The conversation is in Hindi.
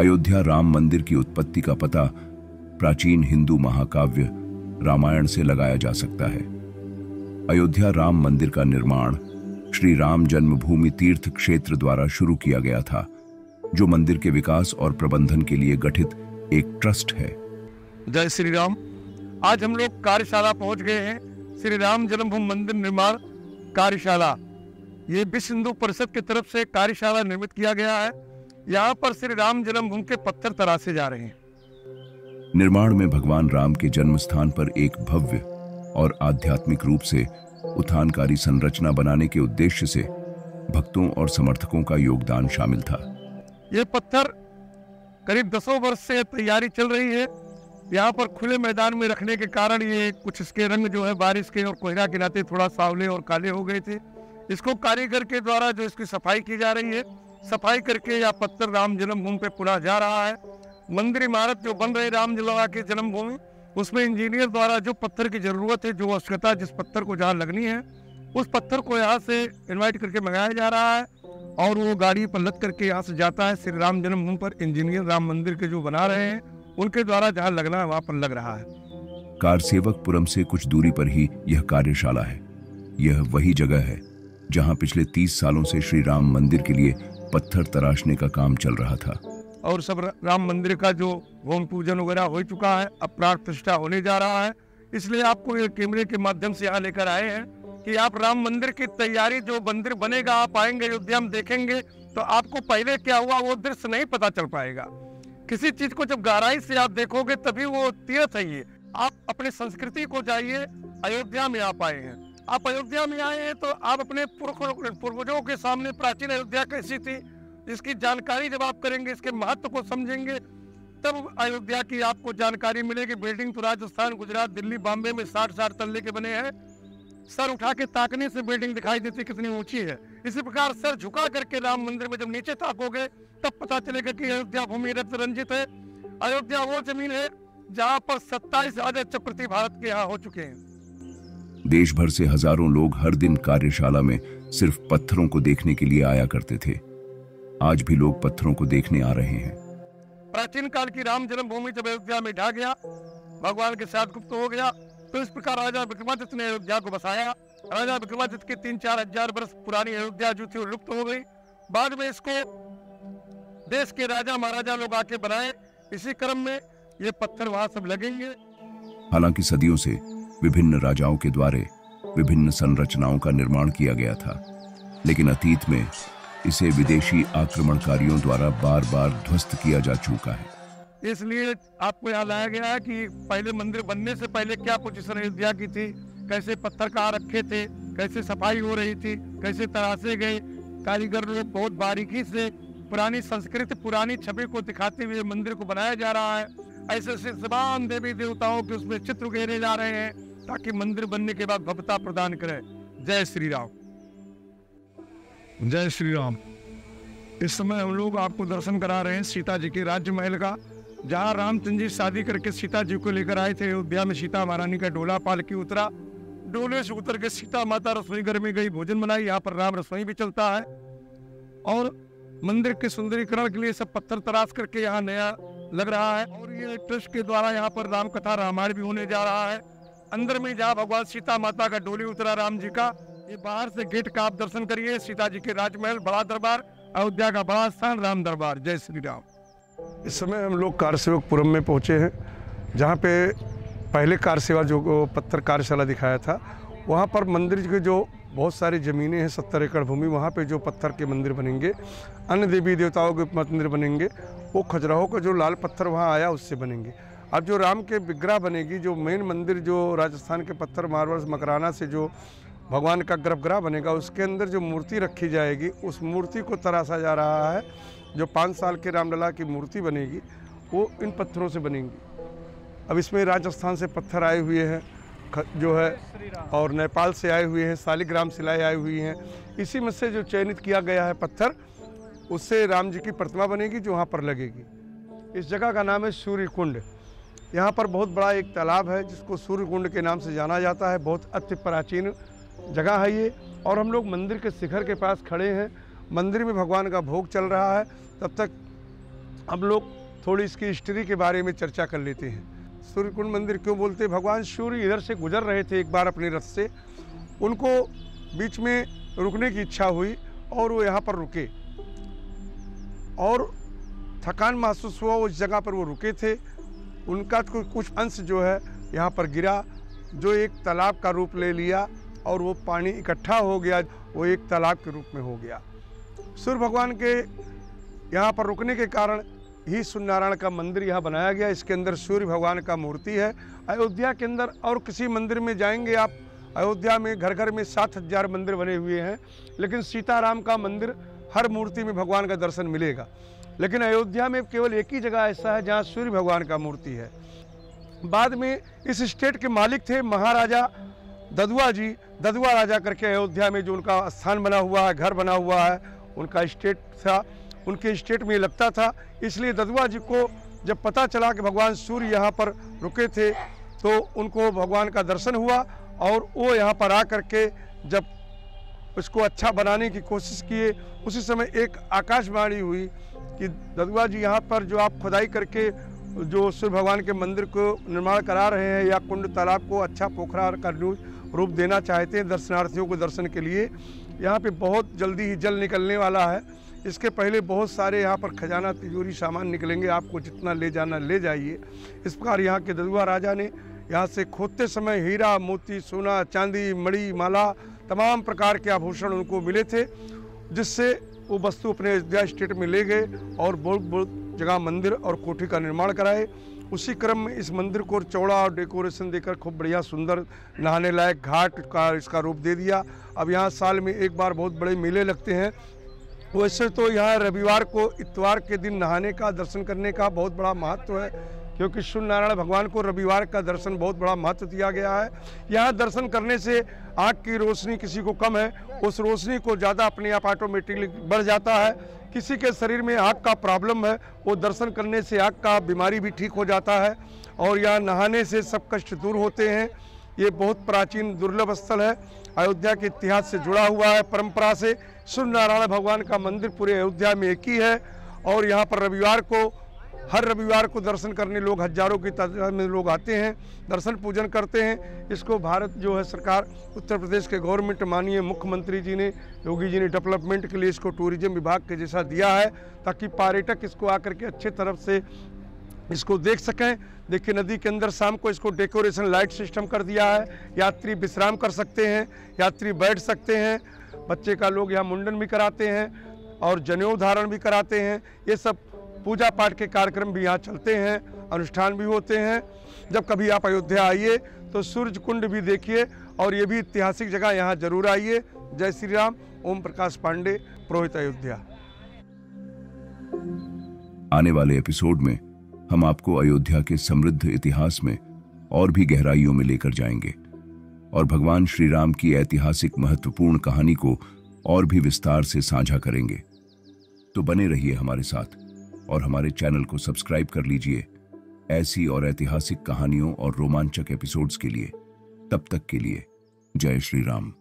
अयोध्या राम मंदिर की उत्पत्ति का पता प्राचीन हिंदू महाकाव्य रामायण से लगाया जा सकता है। अयोध्या राम मंदिर का निर्माण श्री राम जन्मभूमि तीर्थ क्षेत्र द्वारा शुरू किया गया था, जो मंदिर के विकास और प्रबंधन के लिए गठित एक ट्रस्ट है। जय श्री राम। आज हम लोग कार्यशाला पहुंच गए हैं, श्री राम जन्मभूमि मंदिर निर्माण कार्यशाला। ये विश्व हिंदू परिषद की तरफ से कार्यशाला निर्मित किया गया है। यहाँ पर श्री राम जन्मभूमि के पत्थर तराशे जा रहे हैं। निर्माण में भगवान राम के जन्म स्थान पर एक भव्य और आध्यात्मिक रूप से उत्थानकारी संरचना बनाने के उद्देश्य से भक्तों और समर्थकों का योगदान शामिल था। ये पत्थर करीब 10 वर्ष से तैयारी चल रही है। यहाँ पर खुले मैदान में रखने के कारण ये कुछ इसके रंग जो है बारिश के और कोहरा के नाते थोड़ा सावले और काले हो गए थे। इसको कारीगर के द्वारा जो इसकी सफाई की जा रही है, सफाई करके यह पत्थर राम जन्मभूमि पे पुनः जा रहा है। मंदिर इमारत जो बन रही राम के जन्मभूमि, उसमें इंजीनियर द्वारा जो पत्थर की जरूरत है, जो आवश्यकता जिस पत्थर को जहाँ लगनी है, उस पत्थर को यहाँ से इन्वाइट करके मंगाया जा रहा है और वो गाड़ी पर लद करके यहाँ से जाता है श्री राम जन्मभूमि पर। इंजीनियर राम मंदिर के जो बना रहे हैं उनके द्वारा जहाँ लगना है वहाँ पर लग रहा है। कारसेवकपुरम से कुछ दूरी पर ही यह कार्यशाला है। यह वही जगह है जहाँ पिछले 30 सालों से श्री राम मंदिर के लिए पत्थर तराशने का काम चल रहा था और सब राम मंदिर का जो भूमि पूजन वगैरह हो चुका है। अब प्राण प्रतिष्ठा होने जा रहा है, इसलिए आपको ये कैमरे के माध्यम से यहाँ लेकर आए हैं कि आप राम मंदिर की तैयारी, जो मंदिर बनेगा आप आएंगे अयोध्या में देखेंगे तो आपको पहले क्या हुआ वो दृश्य नहीं पता चल पाएगा। किसी चीज को जब गहराई से आप देखोगे तभी वो तीर्थ है। ये आप अपनी संस्कृति को जाइए, अयोध्या में आप आए हैं, आप अयोध्या में आए हैं तो आप अपने पूर्वजों के सामने प्राचीन अयोध्या कैसी थी इसकी जानकारी जब आप करेंगे, इसके महत्व को समझेंगे, तब अयोध्या की आपको जानकारी मिलेगी। बिल्डिंग तो राजस्थान, गुजरात, दिल्ली, बॉम्बे में 60-60 तल्ले के बने हैं। सर उठा के ताकने से बिल्डिंग दिखाई देती कितनी ऊंची है। इसी प्रकार सर झुका करके राम मंदिर में जब नीचे ताकोगे तब पता चलेगा कि अयोध्या भूमि रक्त रंजित है। अयोध्या वो जमीन है जहाँ पर 27 चक्रवर्ती भारत के यहाँ हो चुके हैं। देश भर से हजारों लोग हर दिन कार्यशाला में सिर्फ पत्थरों को देखने के लिए आया करते थे। आज भी लोग पत्थरों को देखने आ रहे हैं। प्राचीन काल की राम जन्मभूमि जब अयोध्या में ढा गया, भगवान के साथ गुप्त हो गया, तो इस प्रकार राजा विक्रमादित्य ने अयोध्या को बसाया। राजा विक्रमादित्य के 3-4 हजार वर्ष पुरानी अयोध्या जो थी लुप्त हो गई। बाद में इसको देश के राजा महाराजा लोग आके बनाए। इसी क्रम में ये पत्थर वहाँ सब लगेंगे। हालांकि सदियों से विभिन्न राजाओं के द्वारा विभिन्न संरचनाओं का निर्माण किया गया था, लेकिन अतीत में इसे विदेशी आक्रमणकारियों द्वारा बार-बार ध्वस्त किया जा चुका है। इसलिए आपको यहाँ लाया गया है कि पहले मंदिर बनने से पहले क्या पोजीशन अयोध्या की थी, कैसे पत्थर कहाँ रखे थे, कैसे सफाई हो रही थी, कैसे तराशे गए। कारीगर लोग बहुत बारीकी से पुरानी संस्कृति, पुरानी छवि को दिखाते हुए मंदिर को बनाया जा रहा है। ऐसे समान देवी देवताओं के उसमें चित्र उकेरे जा रहे हैं ताकि मंदिर बनने के बाद भव्यता प्रदान करे। जय श्री राम। जय श्री राम। इस समय हम लोग आपको दर्शन करा रहे हैं सीता जी के राज्य महल का, जहाँ रामचंद्र जी शादी करके सीता जी को लेकर आए थे अयोध्या में। सीता महारानी का डोला पालकी उतरा, डोले से उतर के सीता माता रसोई घर में गई, भोजन बनाई। यहाँ पर राम रसोई भी चलता है और मंदिर के सुंदरीकरण के लिए सब पत्थर तराश करके यहाँ नया लग रहा है। और ये ट्रस्ट के द्वारा यहाँ पर राम कथा रामायण भी होने जा रहा है। अंदर में जहाँ भगवान सीता माता का डोली उतरा राम जी का, ये बाहर से गेट का आप दर्शन करिए। सीता जी के राजमहल, बड़ा दरबार, अयोध्या का बड़ा स्थान राम दरबार। जय श्री राम। इस समय हम लोग कारसेवकपुरम में पहुँचे हैं, जहाँ पे पहले कारसेवा जो पत्थर कार्यशाला दिखाया था, वहाँ पर मंदिर के जो बहुत सारी ज़मीनें हैं, 70 एकड़ भूमि, वहाँ पे जो पत्थर के मंदिर बनेंगे, अन्य देवी देवताओं के मंदिर बनेंगे, वो खजुराहो का जो लाल पत्थर वहाँ आया उससे बनेंगे। अब जो राम के विग्रह बनेगी, जो मेन मंदिर जो राजस्थान के पत्थर मारवाड़ मकराना से जो भगवान का गर्भगृह बनेगा, उसके अंदर जो मूर्ति रखी जाएगी उस मूर्ति को तराशा जा रहा है। जो 5 साल के रामलला की मूर्ति बनेगी वो इन पत्थरों से बनेगी। अब इसमें राजस्थान से पत्थर आए हुए हैं जो है, और नेपाल से आए हुए हैं, सालिग्राम शिलाएँ आई हुई हैं। इसी में से जो चयनित किया गया है पत्थर, उससे राम जी की प्रतिमा बनेगी जो वहाँ पर लगेगी। इस जगह का नाम है सूर्य कुंड। यहाँ पर बहुत बड़ा एक तालाब है जिसको सूर्य कुंड के नाम से जाना जाता है। बहुत अति प्राचीन जगह है ये। और हम लोग मंदिर के शिखर के पास खड़े हैं। मंदिर में भगवान का भोग चल रहा है, तब तक हम लोग थोड़ी इसकी हिस्ट्री के बारे में चर्चा कर लेते हैं। सूर्य कुंड मंदिर क्यों बोलते हैं? भगवान सूर्य इधर से गुजर रहे थे एक बार अपने रथ से, उनको बीच में रुकने की इच्छा हुई और वो यहाँ पर रुके और थकान महसूस हुआ, उस जगह पर वो रुके थे। उनका कुछ अंश जो है यहाँ पर गिरा, जो एक तालाब का रूप ले लिया और वो पानी इकट्ठा हो गया, वो एक तालाब के रूप में हो गया। सूर्य भगवान के यहाँ पर रुकने के कारण ही सूर्यनारायण का मंदिर यहाँ बनाया गया। इसके अंदर सूर्य भगवान का मूर्ति है। अयोध्या के अंदर और किसी मंदिर में जाएंगे आप, अयोध्या में घर घर में 7,000 मंदिर बने हुए हैं, लेकिन सीताराम का मंदिर हर मूर्ति में भगवान का दर्शन मिलेगा। लेकिन अयोध्या में केवल एक ही जगह ऐसा है जहाँ सूर्य भगवान का मूर्ति है। बाद में इस स्टेट के मालिक थे महाराजा ददुआ जी, ददुआ राजा करके अयोध्या में जो उनका स्थान बना हुआ है, घर बना हुआ है, उनका स्टेट था, उनके स्टेट में लगता था। इसलिए ददुआ जी को जब पता चला कि भगवान सूर्य यहाँ पर रुके थे तो उनको भगवान का दर्शन हुआ और वो यहाँ पर आ करके जब उसको अच्छा बनाने की कोशिश किए, उसी समय एक आकाशवाणी हुई कि ददुआ जी यहाँ पर जो आप खुदाई करके जो सूर्य भगवान के मंदिर को निर्माण करा रहे हैं या कुंड तालाब को अच्छा पोखरा का रूप देना चाहते हैं दर्शनार्थियों को दर्शन के लिए, यहाँ पे बहुत जल्दी ही जल निकलने वाला है। इसके पहले बहुत सारे यहाँ पर खजाना तिजोरी सामान निकलेंगे, आपको जितना ले जाना ले जाइए। इस प्रकार यहाँ के ददुआ राजा ने यहाँ से खोदते समय हीरा मोती सोना चांदी मणि माला तमाम प्रकार के आभूषण उनको मिले थे, जिससे वो वस्तु अपने अयोध्या स्टेट में ले गए और बहुत जगह मंदिर और कोठी का निर्माण कराए। उसी क्रम में इस मंदिर को चौड़ा और डेकोरेशन देकर खूब बढ़िया सुंदर नहाने लायक घाट का इसका रूप दे दिया। अब यहाँ साल में एक बार बहुत बड़े मेले लगते हैं। वैसे तो यहाँ रविवार को इतवार के दिन नहाने का दर्शन करने का बहुत बड़ा महत्व है, क्योंकि सूर्यनारायण भगवान को रविवार का दर्शन बहुत बड़ा महत्व दिया गया है। यहाँ दर्शन करने से आँख की रोशनी किसी को कम है, उस रोशनी को ज़्यादा अपने आप ऑटोमेटिकली बढ़ जाता है। किसी के शरीर में आँख का प्रॉब्लम है, वो दर्शन करने से आँख का बीमारी भी ठीक हो जाता है और यहाँ नहाने से सब कष्ट दूर होते हैं। ये बहुत प्राचीन दुर्लभ स्थल है, अयोध्या के इतिहास से जुड़ा हुआ है, परंपरा से। सूर्यनारायण भगवान का मंदिर पूरे अयोध्या में एक ही है और यहाँ पर रविवार को, हर रविवार को दर्शन करने लोग हजारों की तादाद में लोग आते हैं, दर्शन पूजन करते हैं। इसको भारत जो है सरकार, उत्तर प्रदेश के गवर्नमेंट माननीय मुख्यमंत्री जी ने, योगी जी ने डेवलपमेंट के लिए इसको टूरिज्म विभाग के जैसा दिया है, ताकि पर्यटक इसको आकर के अच्छे तरफ से इसको देख सकें। देखिए नदी के अंदर शाम को इसको डेकोरेशन लाइट सिस्टम कर दिया है, यात्री विश्राम कर सकते हैं, यात्री बैठ सकते हैं, बच्चे का लोग यहाँ मुंडन भी कराते हैं और जनेऊ धारण भी कराते हैं। ये सब पूजा पाठ के कार्यक्रम भी यहाँ चलते हैं, अनुष्ठान भी होते हैं। जब कभी आप अयोध्या आइए तो सूर्य कुंड भी देखिए और ये भी ऐतिहासिक जगह, यहाँ जरूर आइए। जय श्री राम। ओम प्रकाश पांडे, पुरोहित, अयोध्या। आने वाले एपिसोड में हम आपको अयोध्या के समृद्ध इतिहास में और भी गहराइयों में लेकर जाएंगे और भगवान श्री राम की ऐतिहासिक महत्वपूर्ण कहानी को और भी विस्तार से साझा करेंगे। तो बने रहिए हमारे साथ और हमारे चैनल को सब्सक्राइब कर लीजिए ऐसी और ऐतिहासिक कहानियों और रोमांचक एपिसोड्स के लिए। तब तक के लिए जय श्री राम।